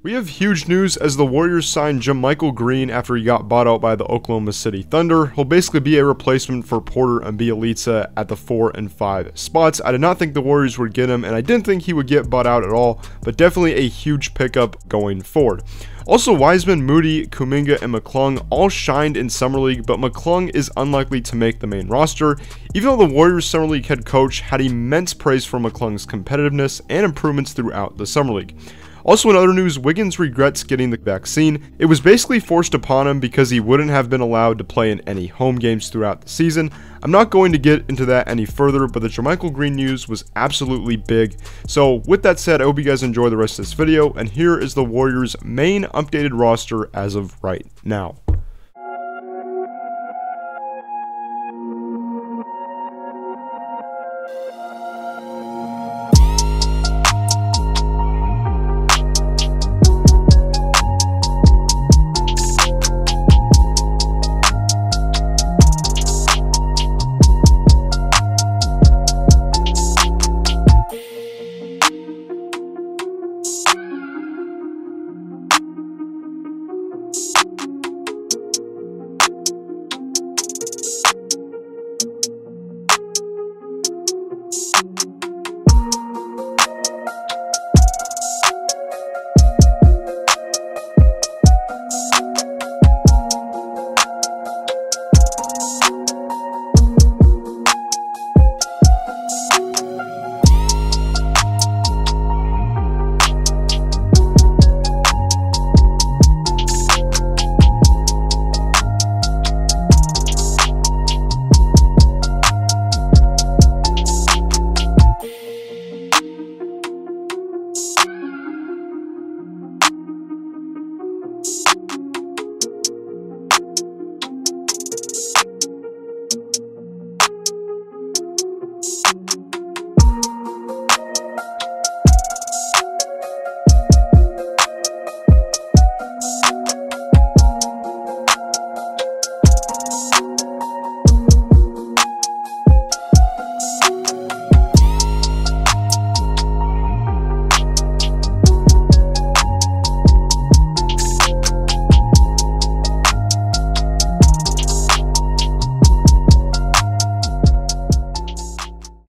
We have huge news as the Warriors signed JaMychal Green after he got bought out by the Oklahoma City Thunder. He'll basically be a replacement for Porter and Bielitsa at the 4 and 5 spots. I did not think the Warriors would get him, and I didn't think he would get bought out at all, but definitely a huge pickup going forward. Also, Wiseman, Moody, Kuminga, and McClung all shined in Summer League, but McClung is unlikely to make the main roster. Even though the Warriors Summer League head coach had immense praise for McClung's competitiveness and improvements throughout the Summer League. Also, in other news, Wiggins regrets getting the vaccine. It was basically forced upon him because he wouldn't have been allowed to play in any home games throughout the season. I'm not going to get into that any further, but the JaMychal Green news was absolutely big. So with that said, I hope you guys enjoy the rest of this video, and here is the Warriors' main updated roster as of right now.